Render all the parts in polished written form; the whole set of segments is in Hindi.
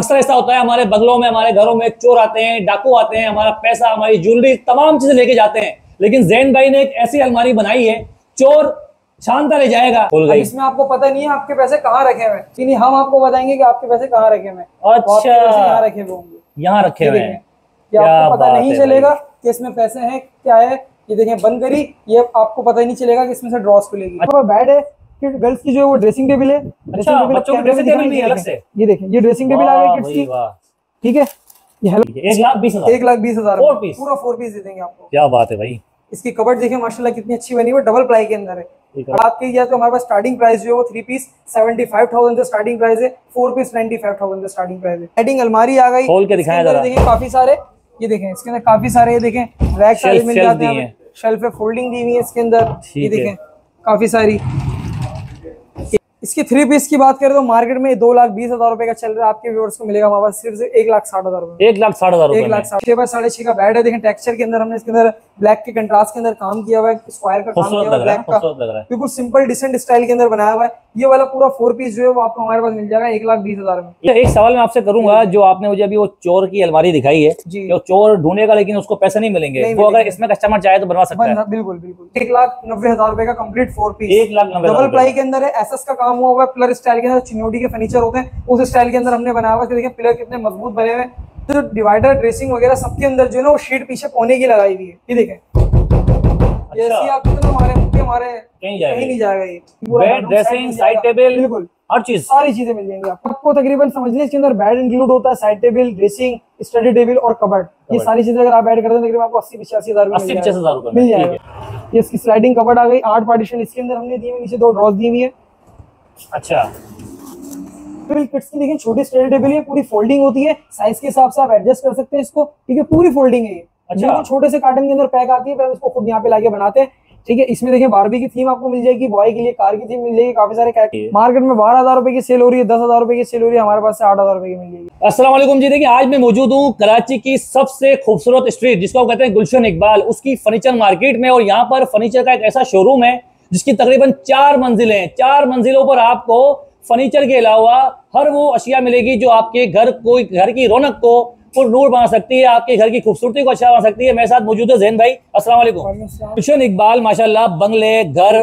अक्सर ऐसा होता है हमारे बंगलों में, हमारे घरों में चोर आते हैं, डाकू आते हैं, हमारा पैसा, हमारी ज्वेलरी, तमाम चीजें लेके जाते हैं। लेकिन ज़ैन भाई ने एक ऐसी अलमारी बनाई है, चोर छानता ले जाएगा। इसमें आपको पता नहीं है आपके पैसे कहाँ रखे हुए, हम आपको बताएंगे कि आपके पैसे कहाँ रखे हुए। अच्छा, यहाँ रखे होंगे, यहाँ रखे हुए हैं, आपको पता नहीं चलेगा कि इसमें पैसे हैं क्या है। ये देखें, बंद करी, ये आपको पता ही नहीं चलेगा कि इसमें से ड्रॉस खुलेगी। अच्छा, बेड है कि गर्ल्स की जो है वो ड्रेसिंग टेबल है। अच्छा, बच्चों की ड्रेसिंग टेबल भी अलग से, ये देखें, ये ड्रेसिंग टेबल आ गई किड्स की, ठीक है। ये 1,20,000 पूरा 4 पीस दे देंगे आपको। क्या बात है भाई, इसकी कबर्ड देखिए माशाल्लाह कितनी अच्छी बनी हुई, डबल प्लाई के अंदर है। आपके यहाँ तो हमारे पास स्टार्टिंग प्राइस जो है वो 3 पीस 75,000 से स्टार्टिंग प्राइस है, 4 पीस 95,000 से स्टार्टिंग प्राइस है। एडिंग अलमारी आ गई, खोल के दिखाया जरा। देखिए काफी सारे, ये देखें इसके अंदर काफी सारे, ये देखें रैक सारे मिल जाते हैं, शेल्फ पे फोल्डिंग दी हुई है इसके अंदर, ये देखें काफी सारी। इसकी 3 पीस की बात करें तो मार्केट में 2,20,000 रुपए का चल रहा है, आपके व्यूअर्स को मिलेगा हमारे पास सिर्फ 1,60,000 रुपए। 1,60,000 रुपए, 6x6.5 का बेड है। देखें टेक्सचर के अंदर हमने इसके अंदर ब्लैक के कंट्रास्ट के अंदर काम किया हुआ है, स्क्वायर का काम किया है, ब्लैक का बिल्कुल सिंपल डिसेंट स्टाइल के अंदर बनाया हुआ है। ये वाला पूरा 4 पीस जो है वो आपको हमारे पास मिल जाएगा 1,20,000 में। एक सवाल मैं आपसे करूंगा, जो आपने मुझे अभी वो चोर की अलमारी दिखाई है, जो चोर ढूंढेगा लेकिन उसको पैसे नहीं मिलेंगे, वो अगर इसमें कस्टमर चाहे तो बनवा सकता है। बिल्कुल बिल्कुल, 1,90,000 रुपए का कम्प्लीट 4 पीस, 1,90,000 डबल प्लाई के अंदर है, एसएस का काम हुआ हुआ है, पिलर स्टाइल के अंदर चिन्योटी के फर्नीचर होते हैं उस स्टाइल के अंदर हमने बनाया हुआ है। देखिए पिलर कितने मजबूत बने हुए हैं, जो डिवाइडर ड्रेसिंग वगैरह सबके अंदर जो है ना वो शीट पीछे कोने की लगाई हुई है, ये देखें। अच्छा। आप तो हमारे कहीं नहीं जाएगा, ये बेड ड्रेसिंग साइड टेबल बिल्कुल हर चीज, सारी चीजें मिल जाएंगी आपको तकरीबन। समझिए इसके अंदर बेड इंक्लूड होता है, side table, dressing, study table और कबर्ड, ये सारी चीजें अगर आप ऐड करते हैं तकरीबन आपको 80-85,000 मिल जाएगा। ये इसकी स्लाइडिंग कबर्ड आ गई, 8 पार्टीशन इसके अंदर हमने दी हुई, नीचे 2 ड्रॉज दी हुई है। अच्छा, टेबल किट्स की देखिए छोटी स्टडी टेबल है, पूरी फोल्डिंग होती है, साइज के हिसाब से आप एडजस्ट कर सकते हैं इसको, ठीक है, पूरी फोल्डिंग है। अच्छा, छोटे से कार्टन के अंदर पैक आती है, फिर इसको खुद यहाँ पे लाके बनाते हैं, ठीक है। इसमें देखिए बारबी की थीम आपको मिल जाएगी, बॉय के लिए कार की थीम मिल जाएगी, काफी सारे कैट। मार्केट में 12,000 रुपए की सेल हो रही है, 10,000 रुपए की सेल हो रही है, हमारे पास से 8,000 रुपए की मिल जाएगी। अस्सलाम वालेकुम जी, देखिए आज मैं मौजूद हूँ कराची की सबसे खूबसूरत स्ट्रीट जिसको कहते हैं गुलशन इकबाल, उसकी फर्नीचर मार्केट में। और यहाँ पर फर्नीचर का एक ऐसा शोरूम है जिसकी तकरीबन 4 मंजिलें हैं। 4 मंजिलों पर आपको फर्नीचर के अलावा हर वो अशिया मिलेगी जो आपके घर की रौनक को नूर बना सकती है, आपके घर की खूबसूरती को अच्छा बना सकती है। मेरे साथ मौजूद है ज़ैन भाई, अस्सलाम वालेकुम। गुलशन इकबाल माशाल्लाह बंगले, घर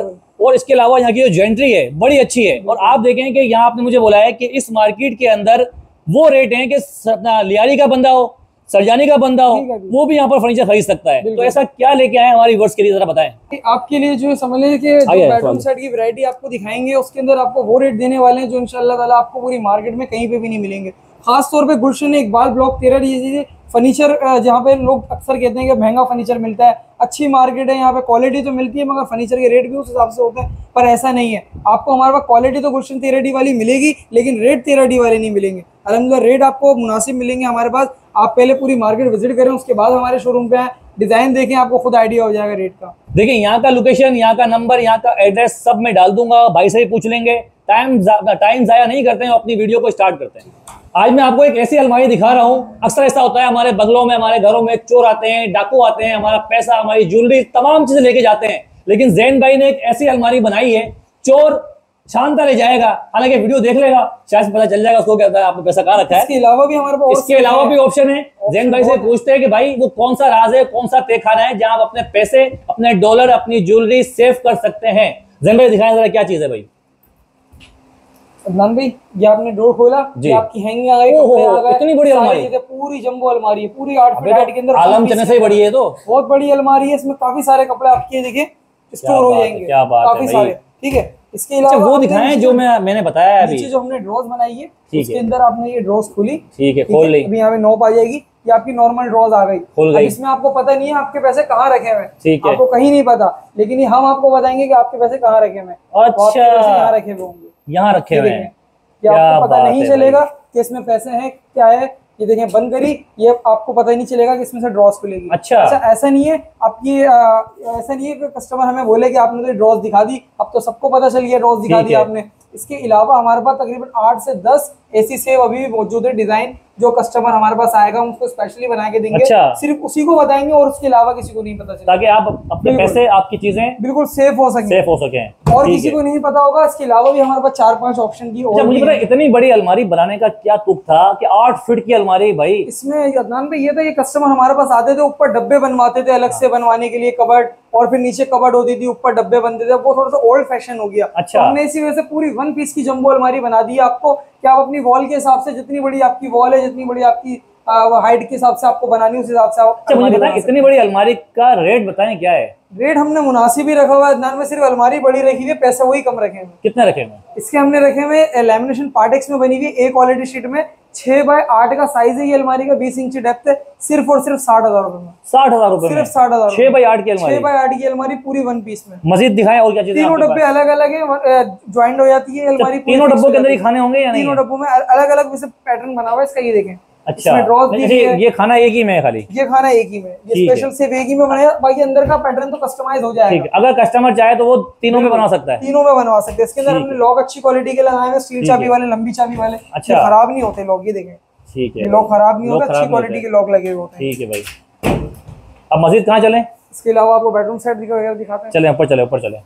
और इसके अलावा यहाँ की जो ज्वेंट्री है बड़ी अच्छी है। और आप देखें कि यहाँ आपने मुझे बोला है कि इस मार्केट के अंदर वो रेट है कि लियारी का बंदा हो, सरजानी का बंदा हो, वो भी यहाँ पर फर्नीचर खरीद सकता है। तो ऐसा क्या लेके आए हमारे व्यूअर्स के लिए, जरा बताएं। आपके लिए जो समझ लें कि बेडरूम सेट की वैरायटी आपको दिखाएंगे, उसके अंदर आपको वो रेट देने वाले हैं जो इंशाल्लाह ताला आपको पूरी मार्केट में कहीं पे भी नहीं मिलेंगे। खास तौर पे गुलशन इकबाल ब्लॉक 13 ये फर्नीचर जहाँ पे लोग अक्सर कहते हैं कि महंगा फर्नीचर मिलता है, अच्छी मार्केट है, यहाँ पे क्वालिटी तो मिलती है मगर फर्नीचर के रेट भी उस हिसाब से होते हैं, पर ऐसा नहीं है। आपको हमारे पास क्वालिटी तो गुलशन 13D वाली मिलेगी लेकिन रेट 13D वाले नहीं मिलेंगे। अलहमदुलिल्लाह रेट आपको मुनासिब मिलेंगे हमारे पास। आप पहले पूरी मार्केट विजिट करें, उसके बाद हमारे शोरूम पे आए, डिजाइन देखें, आपको खुद आइडिया हो जाएगा रेट का। देखिए यहाँ का लोकेशन, यहाँ का नंबर, यहाँ का एड्रेस सब मैं डाल दूंगा, भाई से ही पूछ लेंगे। टाइम ज़ाया नहीं करते हैं, अपनी वीडियो को स्टार्ट करते हैं। आज मैं आपको एक ऐसी अलमारी दिखा रहा हूँ, अक्सर ऐसा होता है हमारे बंगलों में, हमारे घरों में चोर आते हैं, डाकू आते हैं, हमारा पैसा, हमारी ज्वेलरी, तमाम चीजें लेके जाते हैं। लेकिन ज़ैन भाई ने एक ऐसी अलमारी बनाई है, चोर छानता ले जाएगा, हालांकि वीडियो देख लेगा, शायद पता चल जाएगा उसको क्या है, आपने पैसा कहाँ रखा है। इसके अलावा भी हमारे पास ऑप्शन है। ज़ैन भाई से पूछते हैं कि भाई वो कौन सा राज है, कौन सा तहखाना है जहाँ आप अपने पैसे, अपने डॉलर, अपनी ज्वेलरी सेव कर सकते हैं। ज़ैन भाई दिखाएं जरा क्या चीज है भाई। अदनान भाई ये आपने डोर खोला, ये आपकी हैंगिंग आ गई, इतनी बड़ी अलमारी है, पूरी जम्बो अलमारी है, पूरी 8 फीट के अंदर, आलम चने से ही बड़ी है, तो बहुत बड़ी अलमारी है। इसमें काफी सारे कपड़े आपके देखिए स्टोर हो जाएंगे, काफी सारे, ठीक है। इसके अलावा वो दिखाएं जो मैंने बताया अभी, जो हमने ड्रॉज बनाई है इसके अंदर आपने ये ड्रॉज खोली, ठीक है, खोल ली, अभी यहाँ पे नोप आ जाएगी, ये आपकी नॉर्मल ड्रॉज आ गई, खोल गई। इसमें आपको पता नहीं है आपके पैसे कहाँ रखे हुए, ठीक है, आपको कहीं नहीं पता, लेकिन हम आपको बताएंगे कि आपके पैसे कहाँ रखे हुए। अच्छा, यहाँ रखे हुए होंगे, यहाँ रखे हुए हैं, आपको पता नहीं चलेगा कि इसमें पैसे हैं क्या है। ये देखें बंद करी, ये आपको पता ही नहीं चलेगा कि इसमें से ड्रॉस खुलेगी। अच्छा, ऐसा नहीं है आपकी, ऐसा नहीं है कि कस्टमर हमें बोले कि आपने तो ड्रॉस दिखा दी, अब तो सबको पता चल गया ड्रॉस दिखा दी आपने। इसके अलावा हमारे पास तकरीबन 8 से 10 ऐसी सेव अभी भी मौजूद है डिजाइन, जो कस्टमर हमारे पास आएगा हम उसको स्पेशली बना के देंगे। अच्छा। सिर्फ उसी को बताएंगे और उसके अलावा किसी को नहीं पता चलेगा, ताकि आप अपने पैसे आपकी चीजें बिल्कुल सेफ हो सके और किसी को नहीं पता होगा। इसके अलावा भी हमारे पास 4-5 ऑप्शन की। और मुझे पता है इतनी बड़ी अलमारी बनाने का क्या तुक था कि 8 फीट की अलमारी। भाई इसमें अदनान भाई ये था, ये कस्टमर हमारे पास आते थे, ऊपर डब्बे बनवाते थे अलग से बनवाने के लिए कबर्ड, और फिर नीचे कबर्ड होती थी, ऊपर डब्बे बनते थे, वो थोड़ा सा ओल्ड फैशन हो गया। अच्छा। हमने इसी वजह से पूरी 1 पीस की जंबो अलमारी बना दी आपको, कि आप अपनी वॉल के हिसाब से, जितनी बड़ी आपकी वॉल है, जितनी बड़ी आपकी हाइट के हिसाब से आपको बनानी, उस हिसाब से आप। इतनी बड़ी अलमारी का रेट बताएं क्या है? रेट हमने मुनासिब ही रखा हुआ है अदनान में, सिर्फ अलमारी बड़ी रखी है, पैसे वही कम रखे हैं। कितने रखे हैं इसके? हमने रखे हुए लेमिनेशन पार्टेक्स में बनी हुई ए क्वालिटी शीट में, 6x8 का साइज है ये अलमारी का, 20 इंची डेप्थ है, सिर्फ और सिर्फ 60,000 रुपए में। 60,000 रुपए? सिर्फ 60,000। 6x8 की अलमारी पूरी 1 पीस में। मजीद दिखाएं और क्या चीजें? तीनों डब्बे अलग अलग है, ज्वाइंट हो जाती है अलमारी। तीनों डब्बों के अंदर ही खाने होंगे? तीनों डब्बों में अलग अलग पैटर्न बना हुआ है इसका, ये देखें। अच्छा, ये खाना एक ही में खाली? ये खाना एक ही में, ये स्पेशल सिर्फ एक ही में बनाया, बाकी अंदर का पैटर्न तो कस्टमाइज हो जाएगा। अगर कस्टमर चाहे तो वो तीनों में बना सकता है? तीनों में बनवा सकते हैं। इसके अंदर हमने लॉक अच्छी क्वालिटी के लगाए हैं, स्टील चाबी वाले, लंबी चाबी वाले। अच्छा। खराब नहीं होते लॉक, ये देखें। ठीक है, लॉक खराब नहीं होता, अच्छी क्वालिटी के लॉक लगे होते हैं। ठीक है भाई, अब मजीद कहाँ चले? इसके अलावा आपको बेडरूम सेट दिखाते हैं, चले ऊपर चले, ऊपर चले।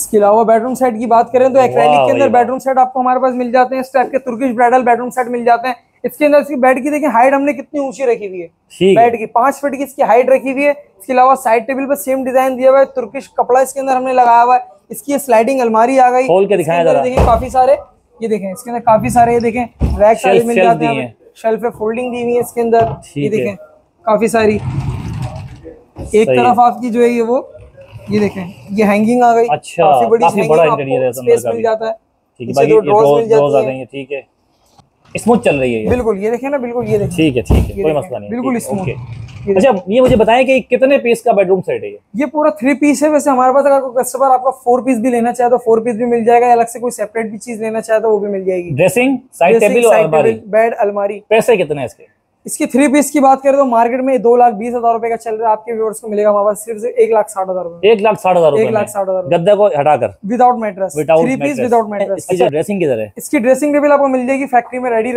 इसके अलावा बेडरूम सेट की बात करें तो एक्रेलिक के अंदर बेडरूम सेट आपको हमारे पास मिल जाते हैं, इस टाइप के तुर्किश ब्राइडल बेडरूम सेट मिल जाते हैं। इसके अंदर इसकी बेड की देखिए हाइट हमने कितनी ऊंची रखी हुई है, बेड की 5 फीट की इसकी हाइट रखी हुई है। इसके अलावा साइड टेबल पर सेम डिजाइन दिया हुआ है, तुर्किश कपड़ा इसके अंदर हमने लगाया हुआ है। इसकी स्लाइडिंग अलमारी आ गई, देखिए काफी सारे, ये देखें इसके अंदर काफी सारे, ये देखें रैक साइज मिल जाते हैं, शेल्फ पे फोल्डिंग दी हुई है इसके अंदर, ये देखें काफी सारी। एक तरफ आपकी जो है ये वो, ये देखें ये हैंगिंग आ गई। अच्छा, काफी बड़ा इंटीरियर है, स्पेस मिल जाता है। ठीक है, बाकी ये ड्रॉज आ गई है। ठीक है, स्मूथ चल रही है ये बिल्कुल, ये देखें ना बिल्कुल, ये देखें। ठीक है, कोई मसला नहीं, बिल्कुल स्मूथ। अच्छा, ये मुझे बताएं कि कितने पीस का बेडरूम सेट है? ये पूरा 3 पीस है। वैसे हमारे पास अगर कोई कस्टमर आपका 4 पीस भी लेना चाहे तो 4 पीस भी मिल जाएगा, अलग से कोई सेपरेट भी चीज लेना चाहे तो वो भी मिल जाएगी। ड्रेसिंग, साइड टेबल और अलमारी, बेड, अलमारी। पैसे कितने हैं इसके? इसकी 3 पीस की बात करें तो मार्केट में 2,20,000 रुपए का चल रहा है, आपके व्यूअर्स को मिलेगा हमारे पास सिर्फ 1,60,000 रुपए। 1,60,000 रुपए, 1,60,000 गद्दे को हटाकर, without mattress, 3 piece without mattress. अच्छा, ड्रेसिंग किधर है? इसकी ड्रेसिंग टेबल आपको मिल जाएगी फैक्ट्री में रेडी,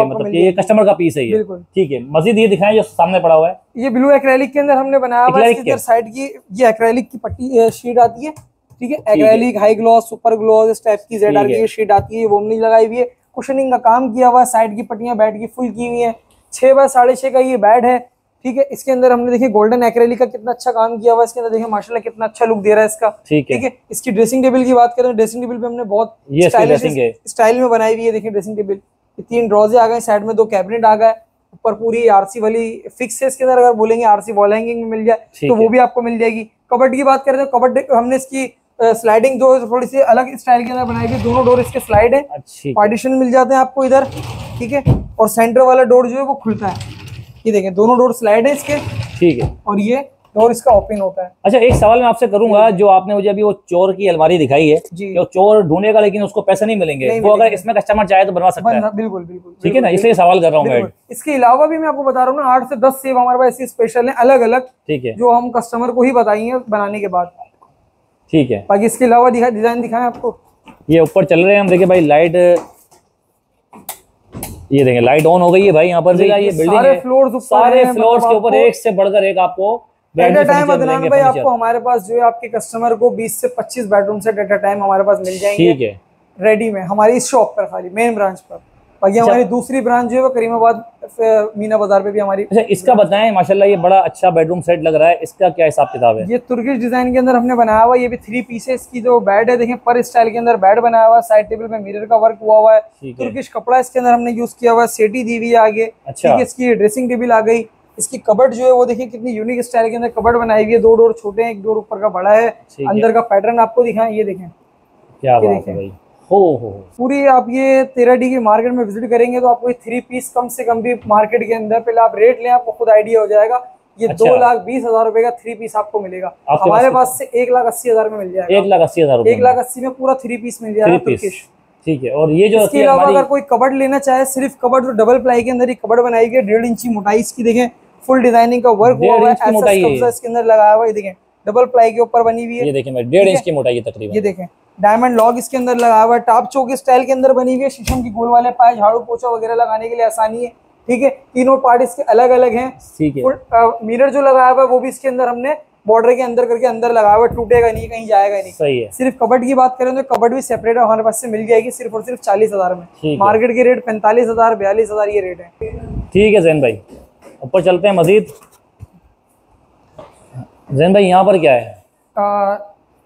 मतलब ये कस्टमर का पीस है ये। बिल्कुल। ठीक है, मजीद ये दिखाएं जो सामने पड़ा हुआ है। ये ब्लू एक्रेलिक के अंदर हमने बनाया हुआ है, इसके साइड की ये एक्रेलिक की पट्टी शीट आती है। ठीक है, acrylic high gloss, super gloss, इस टाइप की ZR की शीट आती है, वो हमने लगाई हुई है। कुशनिंग का काम किया हुआ है, साइड की पट्टियां बेड की फुल की हुई है। 6x6.5 का ये बेड है। ठीक है, इसके अंदर हमने देखिए गोल्डन एक्रेलिक का कितना अच्छा काम किया हुआ है, इसके अंदर देखिए माशाल्लाह कितना अच्छा लुक दे रहा है इसका। ठीक है, इसकी ड्रेसिंग टेबल की बात करें, ड्रेसिंग टेबल पे हमने बहुत स्टाइल में बनाई हुई है। देखिए ड्रेसिंग टेबल, 3 ड्रॉजे आ गए, साइड में 2 कैबिनेट आ गए, ऊपर पूरी आरसी वाली फिक्स है इसके अंदर, अगर बोलेंगे आरसी वॉल हैंगिंग में मिल जाए तो वो भी आपको मिल जाएगी। कबर्ड की बात करें तो कबर्ड हमने इसकी स्लाइडिंग डोर थोड़ी सी अलग स्टाइल के अंदर बनाई हुई, दोनों डोर इसके स्लाइड है, पार्टीशन मिल जाते हैं आपको इधर। ठीक है, और सेंटर वाला डोर जो है वो खुलता है, ये देखें दोनों डोर स्लाइड है इसके। ठीक है, और ये डोर इसका ओपन होता है। अच्छा, एक सवाल मैं आपसे करूंगा, जो आपने मुझे अभी वो चोर की अलमारी दिखाई है, जो चोर ढूंढेगा लेकिन उसको पैसे नहीं मिलेंगे, वो अगर इसमें कस्टमर चाहे तो बनवा सकता है? बिल्कुल बिल्कुल, ठीक है ना, इसलिए सवाल कर रहा हूँ। इसके अलावा भी मैं आपको बता रहा हूँ ना, 8 से 10 सेव हमारे पास ऐसी स्पेशल है अलग अलग। ठीक है, जो हम कस्टमर को ही बताएंगे बनाने के बाद। ठीक है, बाकी इसके अलावा डिजाइन दिखाएं आपको। ये ऊपर चल रहे हैं हम, देखिए भाई लाइट, ये देखें लाइट ऑन हो गई है भाई यहाँ पर भी। ये बिल्डिंग सारे फ्लोर्स के ऊपर एक से बढ़कर एक आपको एट अ टाइम अदनान भाई आपको हमारे पास जो है आपके कस्टमर को 20 से 25 bedroom set at a time हमारे पास मिल जाएंगे। ठीक है, रेडी में हमारी इस शॉप पर, खाली मेन ब्रांच पर, बाकी हमारी दूसरी ब्रांच जो है वो करीमाबाद मीना बाजार पे भी हमारी। अच्छा, इसका बताएं, माशाल्लाह ये बड़ा अच्छा बेडरूम सेट लग रहा है, इसका क्या हिसाब किताब है? ये तुर्किश डिजाइन के अंदर हमने बनाया हुआ, ये भी 3 पीसेस की जो बेड है, देखें पर स्टाइल के अंदर बेड बनाया हुआ, साइड टेबल पे मिरर का वर्क हुआ है, तुर्किश कपड़ा इसके अंदर हमने यूज किया हुआ, सेटी दी हुई है आगे। ठीक है, इसकी ड्रेसिंग टेबल आ गई, इसकी कबर्ड जो है वो देखिए कितनी यूनिक स्टाइल के अंदर कबर्ड बनाई हुई है, 2 डोर छोटे हैं, 1 डोर ऊपर का बड़ा है। अंदर का पैटर्न आपको दिखाएं, ये देखें क्या देखें हो। पूरी आप ये 13D की मार्केट में विजिट करेंगे तो आपको ये 3 पीस कम से कम भी मार्केट के अंदर, पहले आप रेट लें आपको खुद आइडिया हो जाएगा। ये 2,20,000 रुपए का 3 पीस आपको मिलेगा, हमारे पास से 1,80,000 में मिल जाएगा। 1,80,000 रुपए, 1,80,000 में पूरा 3 पीस मिल जाएगा तुर्किश। ठीक है, और ये जो इसके अलावा अगर कोई कबर्ड लेना चाहे, सिर्फ कबर्ड जो डबल प्लाई के अंदर ही कबर्ड बनाई गई, 1.5 इंची मोटाई इसकी, देखें फुल डिजाइनिंग का वर्क हुआ है, इसके अंदर लगाया हुआ है, देखें डबल प्लाई के ऊपर बनी हुई है। ये देखें भाई 1.5 इंच की मोटाई तकरीबन। ये देखें डायमंड लॉक इसके अंदर लगा हुआ है, टॉप चौक स्टाइल के अंदर बनी हुई है, शीशम की गोल वाले पाए, झाड़ू पोछा वगैरह लगाने के लिए आसानी है। ठीक है, तीनों पार्ट इसके अलग अलग हैं। ठीक है, मिरर जो लगाया हुआ है वो भी इसके अंदर हमने बॉर्डर के अंदर करके अंदर लगाया हुआ, टूटेगा नहीं, कहीं जाएगा नहीं। सही है। सिर्फ कबर्ड की बात करें तो कबर्ड भी सेपरेट हमारे पास से मिल जाएगी सिर्फ और सिर्फ 40,000 में। मार्केट के रेट 45,000 42,000 ये रेट है। ठीक है जैन भाई, ऊपर चलते हैं मजीद। जैन भाई यहाँ पर क्या है?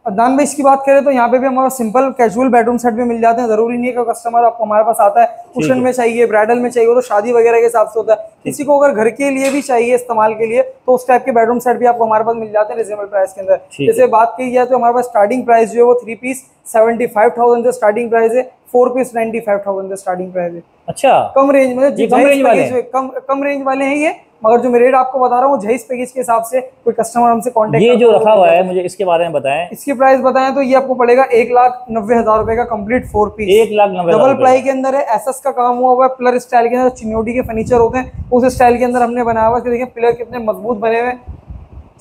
अदनान भाई इसकी बात करें तो यहाँ पे भी हमारा सिंपल कैजुअल बेडरूम सेट भी मिल जाते हैं। जरूरी नहीं है कि कस्टमर आपको हमारे पास आता है कुशन में चाहिए, ब्राइडल में चाहिए, वो तो शादी वगैरह के हिसाब से होता है। किसी को अगर घर के लिए भी चाहिए इस्तेमाल के लिए तो उस टाइप के बेडरूम सेट भी आपको हमारे पास मिल जाते हैं रिजनेबल प्राइस के अंदर। जैसे बात की जाए तो हमारे पास स्टार्टिंग प्राइस जो है वो 3 पीस 75,000 से स्टार्टिंग प्राइस है, 4 पीस 95,000 से स्टार्टिंग प्राइस है। अच्छा, कम रेंज में, कम रेंज वाले हैं ये, मगर जो मैं रेट आपको बता रहा हूँ जहेज पैकेज के हिसाब से। कोई कस्टमर हमसे कांटेक्ट, ये जो रखा हुआ है मुझे इसके बारे में बताएं, इसकी प्राइस बताएं तो ये आपको पड़ेगा 1,90,000 रुपए का कंप्लीट 4 पीस। 1,90,000 डबल प्लाई के अंदर है, एसएस का काम हुआ हुआ है, पिलर स्टाइल के अंदर चिन्योटी के फर्नीचर होते हैं उस स्टाइल के अंदर हमने बनाया हुआ है। देखें पिलर कितने मजबूत बने हुए,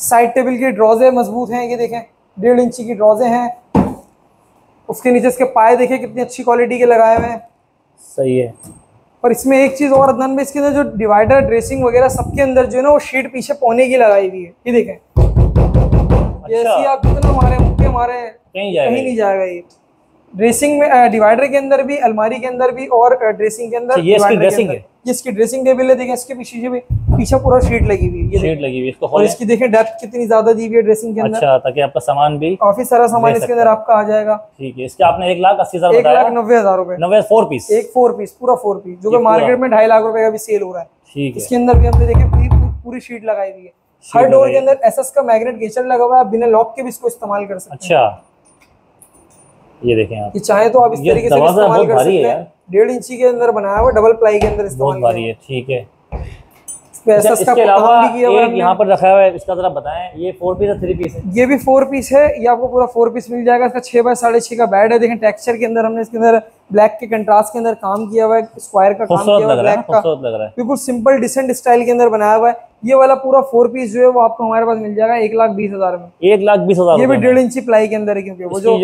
साइड टेबल की ड्रॉजे मजबूत हैं, ये देखें 1.5 इंची की ड्रॉजे हैं। उसके नीचे इसके पाए देखें कितनी अच्छी क्वालिटी के लगाए हुए हैं। सही है। और इसमें एक चीज और अदनान में, इसके अंदर जो डिवाइडर ड्रेसिंग वगैरह सबके अंदर जो है ना वो शीट पीछे पौने की लगाई हुई है, ये देखें। अच्छा। आप कितना मारे मुक्के मारे कहीं नहीं जाएगा ये। ड्रेसिंग में डिवाइडर के अंदर भी, अलमारी के अंदर भी और ड्रेसिंग के अंदर, ये इसकी ड्रेसिंग है, ये इसकी ड्रेसिंग टेबल है। देखें इसके पीछे भी पीछे पूरा शीट लगी हुई है, ये शीट लगी हुई है इसको, और इसकी देखें डेप्थ कितनी ज्यादा दी हुई है ड्रेसिंग के अंदर। अच्छा, ताकि आपका सामान भी, काफी सारा सामान इसके अंदर आपका आ जाएगा। ठीक है, इसके आपने 1,80,000 बताया, 1,90,000 रुपए 4 पीस, एक 4 पीस पूरा 4 पीस जो कि मार्केट में 2,50,000 रुपए का भी सेल हो रहा है। ठीक है, इसके अंदर भी हमने देखें पूरी शीट लगाई हुई है। हर डोर के अंदर एसएस का मैग्नेट गेचर लगा हुआ है, बिना लॉक के भी इसको इस्तेमाल कर सकते हैं। अच्छा, ये देखें आप, ये चाहे तो आप इस तरीके से इस्तेमाल कर सकते हैं। 1.5 इंची के अंदर बनाया हुआ, डबल प्लाई के अंदर इस्तेमाल बहुत भारी है। ठीक है, इसके अलावा एक यहाँ पर रखा हुआ है, इसका जरा बताएं, ये 4 पीस है 3 पीस है? ये भी 4 पीस है, ये आपको पूरा 4 पीस मिल जाएगा। इसका 6x6.5 का बेड है। देखें टेक्सचर के अंदर हमने इसके अंदर ब्लैक के कंट्रास्ट के अंदर काम किया हुआ है, स्क्वायर का काम किया हुआ है, ब्लैक का, बिल्कुल सिंपल डिसेंट स्टाइल के अंदर बनाया हुआ है। ये वाला पूरा 4 पीस जो है वो आपको हमारे पास मिल जाएगा 1,20,000 में, 1,20,000। ये भी 1.5 इंची प्लाई के अंदर है, क्योंकि वो जो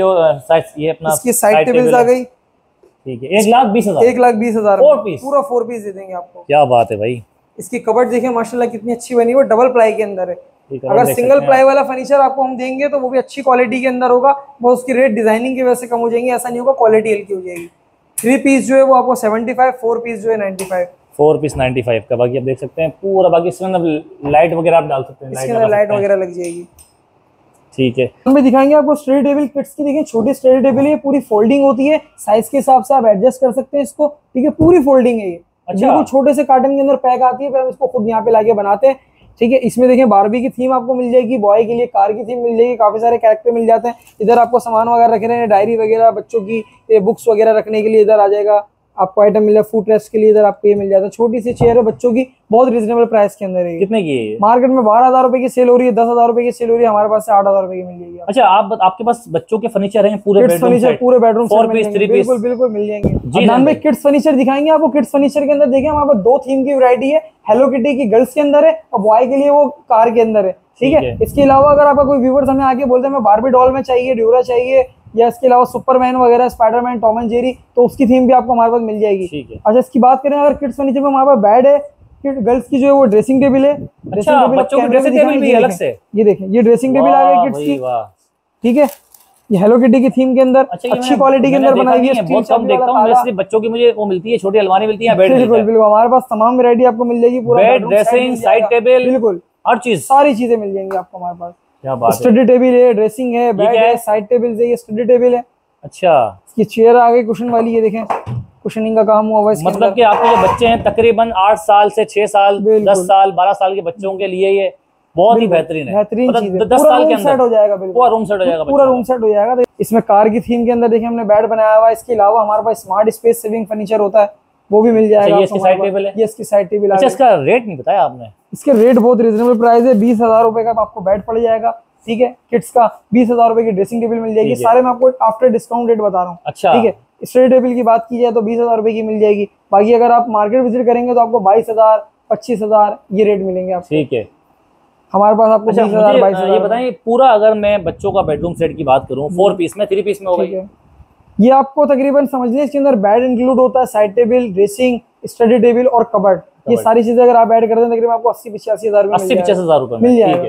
साइड टेबल्स आ गई। ठीक है, 1,20,000 पूरा 4 पीस दे देंगे आपको। क्या बात है भाई। इसकी कबर्ड देखें माशाल्लाह कितनी अच्छी बनी है, डबल प्लाई के अंदर है। अगर सिंगल प्लाई वाला फर्नीचर आपको हम देंगे तो वो भी अच्छी क्वालिटी के अंदर होगा, वो उसकी रेट डिजाइनिंग की वजह से कम हो जाएंगे, ऐसा नहीं होगा, क्वालिटी हल्की हो जाएगी। 3 पीस जो है वो आपको 75, 4 पीस जो है 95, 4 पीस 95 का। बाकी आप देख सकते हैं पूरा, बाकी इसमें लाइट वगैरह आप डाल सकते हैं, लाइट वगैरह लग जाएगी। ठीक है, हम दिखाएंगे आपको स्टडी टेबल किट्स की। देखिए छोटी स्टडी टेबल है, पूरी फोल्डिंग होती है, साइज के हिसाब से आप एडजस्ट कर सकते हैं इसको। ठीक है, पूरी फोल्डिंग है ये। अच्छा, बिल्कुल छोटे से कार्टन के अंदर पैक आती है, फिर हम इसको खुद यहाँ पे लाके बनाते हैं। ठीक है, इसमें देखिए बारबी की थीम आपको मिल जाएगी, बॉय के लिए कार की थीम मिल जाएगी, काफी सारे कैरेक्टर मिल जाते हैं। इधर आपको सामान वगैरह रख रहे हैं, डायरी वगैरह, बच्चों की बुक्स वगैरह रखने के लिए इधर आ जाएगा आपको आइटम मिल जाएगा। फूड रेस्ट के लिए इधर आपको ये मिल जाता है। छोटी सी चेयर है बच्चों की, बहुत रीजनेबल प्राइस के अंदर है। कितने की है? मार्केट में 12,000 रुपए की सेल हो रही है, 10,000 रुपए की सेल हो रही है, हमारे पास से 8,000 रुपए की मिल जाएगी। अच्छा, आपके पास बच्चों के फर्नीचर हैं पूरे फर्नीचर, पूरे बेडरूम बिल्कुल बिल्कुल मिल जाएंगे। किड्स फर्नीचर दिखाएंगे आपको। किड्स फर्नीचर के अंदर देखिए हमारे पास 2 थीम की वैरायटी है, हेलो किटी की गर्ल्स के अंदर है और बॉय के लिए वो कार के अंदर है। ठीक है, इसके अलावा अगर आपका कोई व्यूवर्स हमें आगे बोलते हैं मैं बारबी डॉल में चाहिए, ड्यूरा चाहिए, या इसके अलावा सुपरमैन वगैरह, स्पाइडरमैन, टॉम एंड जेरी, तो उसकी थीम भी आपको हमारे पास मिल जाएगी। ठीक है। अच्छा, इसकी बात करें अगर किड्स फर्नीचर में, हमारे पास बेड है, गर्ल्स की जो है वो ड्रेसिंग टेबल है। अच्छा, बच्चों की ड्रेसिंग टेबल भी अलग से, ये देखें ये ड्रेसिंग टेबल आ गई किड्स की। ठीक है, ये हेलो किटी की थीम के अंदर अच्छी क्वालिटी के अंदर बनाई है। बहुत कम देखता हूं मैं बच्चों की, मुझे वो मिलती है छोटी अलमारी मिलती है, बेड बिल्कुल बिल्कुल हमारे पास तमाम वैरायटी आपको मिल जाएगी, पूरा बेड, ड्रेसिंग, साइड टेबल, बिल्कुल हर चीज, सारी चीजें मिल जाएंगी आपको हमारे पास। क्या बात है, स्टडी टेबल है, ड्रेसिंग है, बेड है, साइड टेबल है, ये स्टडी टेबल है। अच्छा, इसकी चेयर आ गई कुशन वाली, ये देखें कुशनिंग का काम हुआ हुआ है। मतलब कि आपके जो बच्चे हैं तकरीबन 8 साल से 6 साल, 10 साल, 12 साल के बच्चों के लिए ये बहुत ही बेहतरीन है, बेहतरीन चीज है। 10 साल के अंदर हो जाएगा, पूरा रूम सेट हो जाएगा, पूरा रूम सेट हो जाएगा। इसमें कार की थीम के अंदर देखिए हमने बेड बनाया हुआ है। इसके अलावा हमारे पास स्मार्ट स्पेस सेविंग फर्नीचर होता है, वो भी मिल जाएगा। ये इसकी साइड टेबल है, ये इसकी साइड टेबल। अच्छा, इसका रेट नहीं बताया आपने। इसके रेट बहुत रिजनेबल प्राइस है, 20,000 रुपए का आपको बेड पड़ जाएगा। ठीक है, किड्स का 20,000 रुपए की ड्रेसिंग टेबल मिल जाएगी। सारे मैं आपको आफ्टर डिस्काउंट रेट बता रहा हूँ। अच्छा, ठीक है, स्टडी टेबल की बात की जाए तो 20,000 रुपए की मिल जाएगी। बाकी अगर आप मार्केट विजिट करेंगे तो आपको 22,000, 25,000 ये रेट मिलेंगे आपको। ठीक है, हमारे पास आपको 20,000 22,000। ये बताइए पूरा अगर मैं बच्चों का बेडरूम सेट की बात करूँ 4 पीस में 3 पीस में हो गई है। ये आपको तकरीबन समझिए इसके अंदर बेड इंक्लूड होता है, side table, dressing, study table और कबर्ड, ये सारी चीजें अगर आप ऐड कर दें तकरीबन आपको 80-85,000 मिल जाएगा।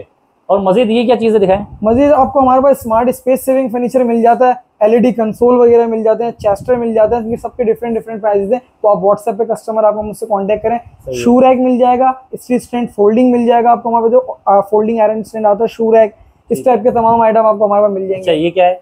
और मजीद ये क्या चीजें दिखाएं? मजीद आपको हमारे पास स्मार्ट स्पेस सेविंग फर्नीचर मिल जाता है, एलईडी कंसोल वगैरह मिल जाते हैं, चेस्टर मिल जाते हैं, सबके डिफरेंट डिफरेंट प्राइसेस हैं। तो आप व्हाट्सएप पे कस्टमर आप मुझसे कांटेक्ट करें। शू रैक मिल जाएगा, स्टील स्टैंड फोल्डिंग मिल जाएगा आपको, हमारे जो फोल्डिंग आयरन स्टैंड आता है, शू रैक, इस टाइप के तमाम आइटम आपको हमारे पास मिल जाएंगे। ये क्या है?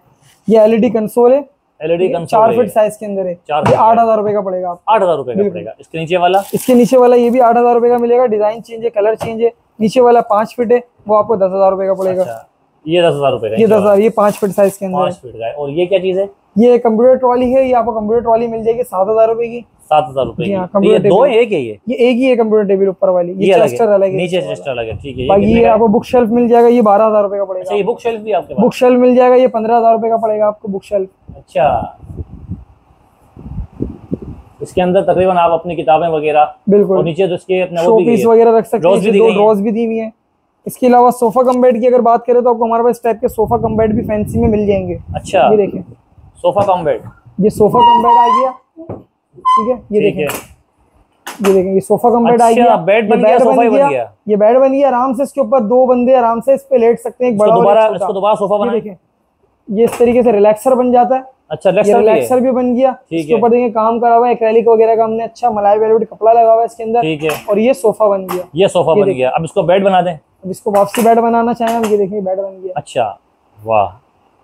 ये एलईडी कंसोल है, एलईडी 4 फीट साइज के अंदर है, 8,000 रुपए का पड़ेगा आपको। 8,000 रुपए का पड़ेगा। इसके नीचे वाला? इसके नीचे वाला ये भी 8,000 रुपए का मिलेगा, डिजाइन चेंज है, कलर चेंज है। नीचे वाला 5 फीट है, वो आपको 10,000 रुपए का पड़ेगा। अच्छा, ये 10,000 रुपए का, ये 10,000, ये 5 फीट साइज के अंदर 5 फीट का है। और ये क्या चीज है? ये कंप्यूटर ट्रॉली है, ये आपको कंप्यूटर ट्रॉली मिल जाएगी 7,000 रुपए की। 7,000 रुपए की कंप्यूटर टेबल, दो एक है, ये एक ही है कंप्यूटर टेबल ऊपर वाली, ये चेस्टर अलग है, नीचे चेस्टर अलग है, ठीक है। बाकी ये आपको बुक शेल्फ मिल जाएगा, ये 12,000 रुपए का पड़ेगा। ये बुक शेल्फ भी आपके पास? बुक शेल्फ मिल जाएगा, ये 15,000 रुपए का पड़ेगा आपको बुक शेल्फ। अच्छा, इसके अंदर तकरीबन आप अपनी किताबें वगैरह, बिल्कुल, नीचे तो इसके अपने शोपीस वगैरह रख सकते हैं, ड्रॉज भी दी हुई है। इसके अलावा सोफा कम बेड की अगर बात करें तो आपको हमारे पास इस टाइप के सोफा कम बेड भी फैंसी में मिल जाएंगे। अच्छा, ये देखें सोफा कम बेड, ये सोफा कम बेड आ गया, ठीक है। ये देखें, ये देखें, ये सोफा कम बेड आ गया, बेड बन गया, सोफा बन गया, ये बेड बन गया। आराम से इसके ऊपर 2 बंदे आराम से इस पे लेट सकते हैं, एक बड़ा और इसको दोबारा सोफा बना। देखें ये इस तरीके से रिलैक्सर बन जाता है। अच्छा, रिलैक्सर भी बन गया, इसके ऊपर देखिए काम करा हुआ है, एक्रेलिक वगैरह का हमने अच्छा मलाई वेलवेट कपड़ा लगा हुआ है इसके अंदर, ठीक है। और ये सोफा बन गया, ये सोफा बन गया। अब इसको बेड बना दें, अब इसको वापसी बेड बनाना चाहें हम, ये देखिए बेड बन गया। अच्छा, वाह।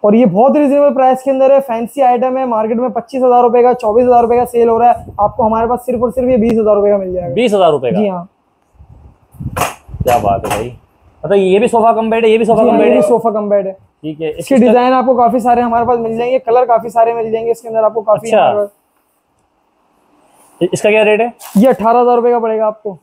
और ये बहुत रिजनेबल प्राइस के अंदर है, फैंसी आइटम है, मार्केट में 25,000 रुपए का, 24,000 रुपए का सेल हो रहा है, आपको हमारे पास सिर्फ और सिर्फ ये 20,000 रुपए का मिल जाएगा। 20,000 रुपए का? जी हाँ। क्या बात है भाई, मतलब ये भी सोफा कम बेड है, ये भी सोफा कम बेड है, सोफा कम बेड है, ठीक है। इसके डिजाइन आपको काफी सारे हमारे पास मिल जाएंगे, कलर काफी सारे मिल जाएंगे इसके अंदर आपको काफी। अच्छा, इसका क्या रेट है? ये 18,000 रुपए का पड़ेगा आपको।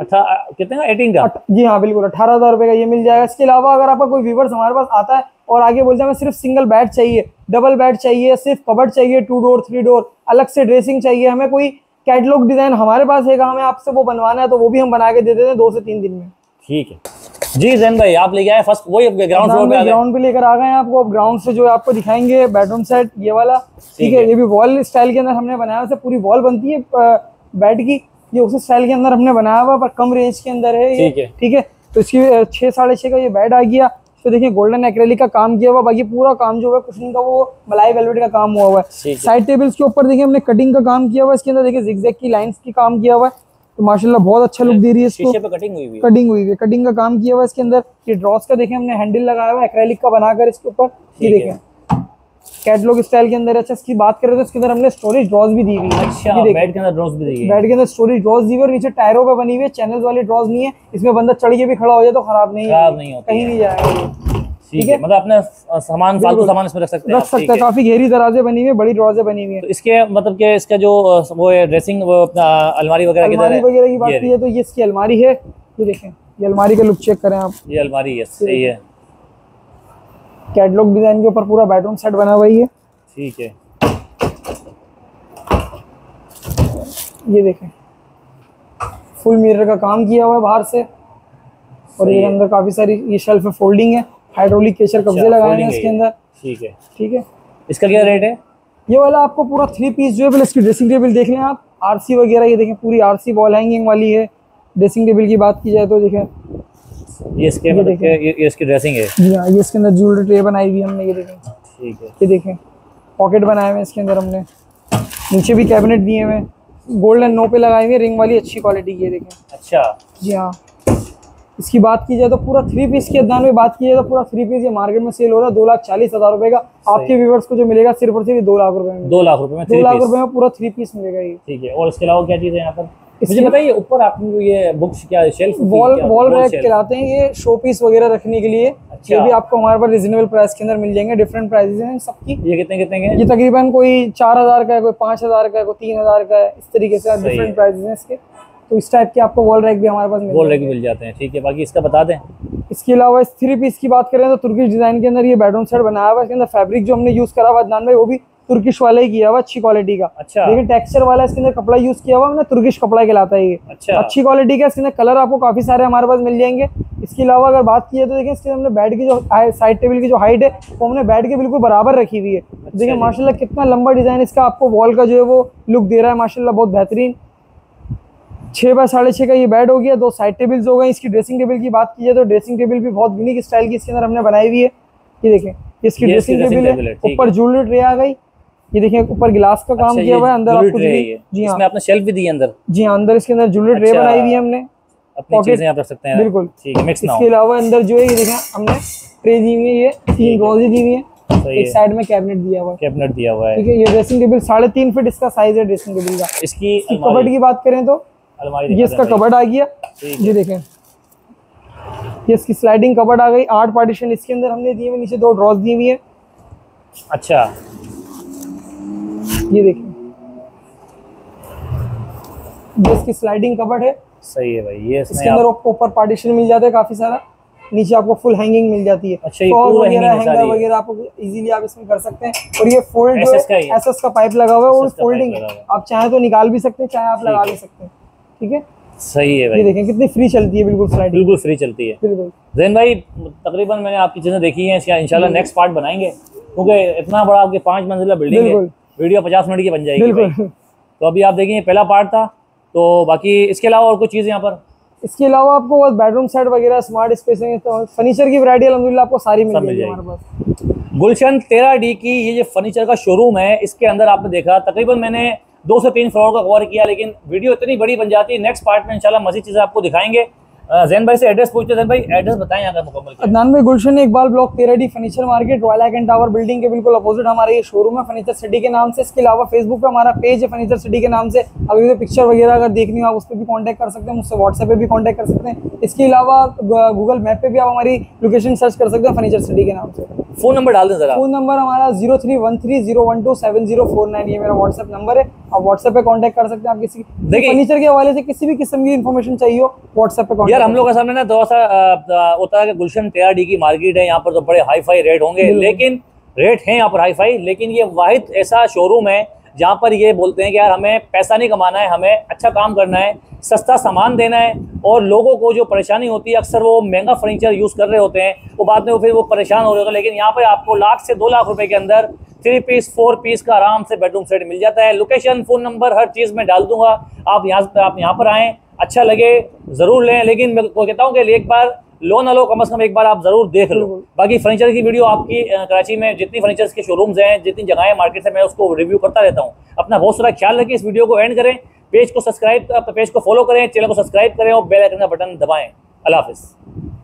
अच्छा, कितने का? 18 का? जी हाँ, बिल्कुल, 18,000 रुपए का ये मिल जाएगा। इसके अलावा अगर आपका कोई व्यूवर्स हमारे पास आता है और आगे बोलते हैं हमें सिर्फ सिंगल बेड चाहिए, डबल बेड चाहिए, सिर्फ कबर्ड चाहिए, 2 डोर 3 डोर, अलग से ड्रेसिंग चाहिए, हमें कोई कैटलॉग डिजाइन हमारे पास है, हमें आपसे वो बनवाना है, तो वो भी हम बना के दे देते हैं 2 से 3 दिन में, ठीक है जी। जैन भाई आप लेके आए फर्स्ट वही ग्राउंड फ्लोर पे आ गए, ग्राउंड पे लेकर आ गए हैं आपको। अब ग्राउंड से जो है आपको दिखाएंगे बेडरूम सेट, ये वाला, ठीक है। ये भी वॉल स्टाइल के अंदर हमने बनाया हुआ है, पूरी वॉल बनती है बेड की, ये उसी स्टाइल के अंदर हमने बनाया हुआ पर कम रेंज के अंदर है ये, ठीक है। तो इसकी 6-6.5 का ये बेड आ गया, तो देखिए गोल्डन एक्रेलिक का काम किया हुआ, बाकी पूरा काम जो है कुशन का वो मलाई वेलवेट का काम हुआ है। साइड टेबल्स के ऊपर देखिए हमने कटिंग का काम किया हुआ है, इसके अंदर देखिए जिगजैग की लाइंस की काम किया हुआ है, तो माशाल्लाह बहुत अच्छा लुक दे रही है इसको। शीशे पे कटिंग हुई है, कटिंग हुई है, कटिंग का काम किया हुआ है इसके अंदर। ये ड्रॉस का देखें हमने हैंडल लगाया हुआ है एक्रेलिक का बनाकर इसके ऊपर, ये देखें कैटलॉग स्टाइल के अंदर। अच्छा, इसकी बात करें तो इसके अंदर हमने स्टोरेज ड्रॉस भी दी हुई है। अच्छा, बेड के अंदर ड्रॉस भी दी है, बेड के अंदर स्टोरेज ड्रॉस दी हुई है, और नीचे टायरों पे बनी हुई है, चैनल वाली ड्रॉस नहीं है, इसमें बंदा चढ़ के भी खड़ा हो जाए तो खराब नहीं होता, कहीं नहीं जाएगा, ठीक है। मतलब अपने सामान, फालतू सामान इसमें रख सकते हैं। काफी गहरी दराजे बनी हुई है, बड़ी दराजे बनी हुई है। तो इसके मतलब कि इसका जो वो है ड्रेसिंग, वो अपना अलमारी वगैरह की बात की है, तो ये इसकी अलमारी है, ये देखें, ये अलमारी का लुक चेक करें आप, ये अलमारी है, सही है, कैटलॉग डिजाइन के ऊपर पूरा बेडरूम सेट बना हुआ है, ठीक है। ये देखें फुल मिरर का काम किया हुआ है बाहर से, और ये अंदर काफी सारी ये शेल्फ में फोल्डिंग है, हाइड्रोलिक केचर कब्जे लगाए हैं इसके अंदर, ठीक है, ठीक है। इसका क्या रेट है? ये वाला आपको पूरा 3 पीस जो है, इसकी ड्रेसिंग टेबल देख लें आप, आरसी वगैरह, ये देखें पूरी आरसी वॉल हैंगिंग वाली है। ड्रेसिंग टेबल की बात की जाए तो देखें ये इसके अंदर, ये इसकी ड्रेसिंग है, जी हाँ, ये इसके अंदर ज्वेलरी ट्रे बनाई हुई हमने, ये देखें, ठीक है। ये देखें पॉकेट बनाए हुए इसके अंदर हमने, नीचे भी कैबिनेट दिए हुए, गोल्डन नो पे लगाए हुए, रिंग वाली अच्छी क्वालिटी की, ये देखें। अच्छा, जी हाँ। इसकी बात की जाए तो पूरा 3 पीस के दाम में बात की जाए तो पूरा 3 पीस ये मार्केट में सेल हो रहा है 2,40,000 रुपए का। आपके व्यूवर्स को जो मिलेगा सिर्फ और सिर्फ 2 लाख रुपए में, 2 लाख रुपए में 2 लाख रुपए में पूरा 3 पीस मिलेगा ये, ठीक है। और इसके अलावा क्या चीज है यहाँ पर मुझे बताइए? ऊपर आपने ये बुक्स क्या शेल्फ वॉल रैक कहलाते हैं, ये शो पीस वगैरह रखने के लिए, ये भी आपको हमारे पास रिजनेबल प्राइस के अंदर मिल जाएंगे। डिफरेंट प्राइसेस हैं सबकी। ये कितने के? ये तकरीबन कोई 4,000 का है, कोई 5,000 का है, कोई 3,000 का है, इस तरीके से डिफरेंट प्राइसेस हैं इसके। तो इस टाइप के आपको वॉल रैक भी हमारे पास मिल जाते हैं, ठीक है। बाकी इसका बता दें। इसके अलावा इस 3 पीस की बात करें तो तुर्की डिजाइन के अंदर ये बेडरूम सेट बनाया हुआ है, इसके अंदर फैब्रिक जो हमने यूज करा हुआ है वो भी तुर्किश वाला ही किया हुआ, अच्छी क्वालिटी का। अच्छा। लेकिन टेक्सचर वाला इसके अंदर कपड़ा यूज किया हुआ, हमने तुर्किश कपड़ा कहलाता है ये। अच्छा। अच्छी क्वालिटी का, इसके अंदर कलर आपको काफी सारे हमारे पास मिल जाएंगे। इसके अलावा अगर बात की है तो देखिए इसके हमने बेड की जो साइड टेबल की जो हाइट है वो हमने बेड के बिल्कुल बराबर रखी हुई है। देखिए माशाल्लाह कितना लंबा डिजाइन इसका आपको वॉल का जो है वो लुक दे रहा है, माशाल्लाह बहुत बेहतरीन। 6 बाय 6.5 का ये बेड हो गया, 2 साइड टेबल्स हो गए। इसकी ड्रेसिंग टेबल की बात की जाए तो ड्रेसिंग टेबल भी बहुत यूनिक स्टाइल की इसके अंदर हमने बनाई हुई है। ये देखें इसकी ड्रेसिंग टेबल है, ऊपर ज्वेलरी ट्रे आ गई, ये देखिए ऊपर गिलास का काम किया हुआ है, अंदर आप कुछ भी। जी हां, इसमें आपने शेल्फ भी दी है अंदर। जी हां, अंदर इसके अंदर ज्वेलरी ट्रे बनाई हुई है हमने, अपनी चीजें आप रख सकते हैं। बिल्कुल ठीक है। इसके अलावा अंदर जो है ये देखें हमने ट्रे दी हुई है, ये 3 रोजी दी हुई है, एक साइड में कैबिनेट दिया हुआ है, कैबिनेट दिया हुआ है। ठीक है, ये ड्रेसिंग टेबल 3.5 फीट इसका साइज है ड्रेसिंग टेबल का। इसकी कबर्ड की बात करें तो ये इसका कबर्ड आ गया, ये देखें ये इसकी स्लाइडिंग कबर्ड आ गई। 8 पार्टीशन इसके अंदर हमने दिए हुए, नीचे 2 ड्रॉज दी हुई है। अच्छा, ये देखिए ये इसकी स्लाइडिंग कबर्ड है। सही है भाई, ये इसके अंदर आपको ऊपर पार्टीशन मिल जाता है काफी सारा, नीचे आपको फुल हैंगिंग मिल जाती है। अच्छा, ये पूरा हैंगर वगैरह आपको इजीली आप इसमें कर सकते हैं। और ये फोल्ड एसएस का पाइप लगा हुआ है और फोल्डिंग है, आप चाहे तो निकाल भी सकते हैं, चाहे आप लगा भी सकते हैं। ठीक है, सही है भाई। ये देखें कितनी फ्री चलती है, बिल्कुल स्लाइड बिल्कुल फ्री चलती है। ज़ैन भाई तकरीबन मैंने आपकी चीजें देखी हैं, इसका इंशाल्लाह नेक्स्ट पार्ट बनाएंगे, क्योंकि इतना बड़ा आपके 5 मंजिला बिल्डिंग है, वीडियो 50 मिनट की बन जाएगी भाई। तो अभी आप देखेंगे पहला पार्ट था, तो बाकी इसके अलावा और कुछ चीज़ यहाँ पर इसके अलावा आपको बस बेडरूम सेट वगैरह, स्मार्ट स्पेसिंग, तो फर्नीचर की वैरायटी अलहमदुलिल्लाह आपको सारी मिल जाएगी हमारे पास। गुलशन 13D की ये जो फर्नीचर का शोरूम है, इसके अंदर आपने देखा तकरीबन मैंने 2 से 3 फ्लोर का कवर किया, लेकिन वीडियो इतनी बड़ी बन जाती है। नेक्स्ट पार्ट में इंशाल्लाह मज़ीद चीज़ें आपको दिखाएंगे। ज़ैन भाई से एड्रेस पूछते हैं, ज़ैन भाई एड्रेस बताएं यहाँ का मुकम्मल। अदनान भाई, Gulshan Iqbal, block 13D, furniture market, royal icon tower building के बिल्कुल अपोजिट हमारा ये शोरूम है फर्नीचर सिटी के नाम से। इसके अलावा फेसबुक पे हमारा पेज है फर्नीचर सिटी के नाम से, अभी पिक्चर वगैरह अगर देखनी हो आप उस पर भी कॉन्टैक्ट कर सकते हैं, मुझसे व्हाट्सएप पर भी कॉन्टैक्ट कर सकते हैं। इसके अलावा गूगल मैप पर भी आप हमारी लोकेशन सर्च कर सकते हैं फर्नीचर सिटी के नाम से। फोन नंबर डाल दें, फोन नंबर हमारा 0313012704 9, ये मेरा व्हाट्सएप नंबर है, आप व्हाट्सएप पे कॉन्टैक्ट कर सकते हैं। आप किसी फर्नीचर के हवाले से किसी भी किस्म की इन्फॉर्मेशन चाहिए हो व्हाट्सएप पे। यार हम लोग का सामने ना थोड़ा सा होता है कि गुलशन 13D की मार्केट है, यहाँ पर तो बड़े हाई फाई रेट होंगे, लेकिन रेट हैं यहाँ पर हाई फाई, लेकिन ये वाहिद ऐसा शोरूम है जहाँ पर ये बोलते हैं कि यार हमें पैसा नहीं कमाना है, हमें अच्छा काम करना है, सस्ता सामान देना है, और लोगों को जो परेशानी होती है अक्सर वो महंगा फर्नीचर यूज़ कर रहे होते हैं, वो बाद में फिर वो परेशान हो रहे होते हैं, लेकिन यहाँ पर आपको 1 लाख से 2 लाख रुपए के अंदर 3 पीस 4 पीस का आराम से बेडरूम सेट मिल जाता है। लोकेशन, फ़ोन नंबर, हर चीज़ मैं डाल दूँगा, आप यहाँ पर आएँ, अच्छा लगे ज़रूर लें, लेकिन मैं कहता हूँ कि एक बार लो ना लो, कम से कम एक बार आप ज़रूर देख लो। बाकी फर्नीचर की वीडियो आपकी कराची में जितनी फर्नीचर्स के शोरूम्स हैं, जितनी जगहें मार्केट से, मैं उसको रिव्यू करता रहता हूँ। अपना बहुत सारा ख्याल रखें, इस वीडियो को एंड करें, पेज को फॉलो करें, चैनल को सब्सक्राइब करें और बेल आइकन का बटन दबाएँ। अल्लाह हाफ़िज़।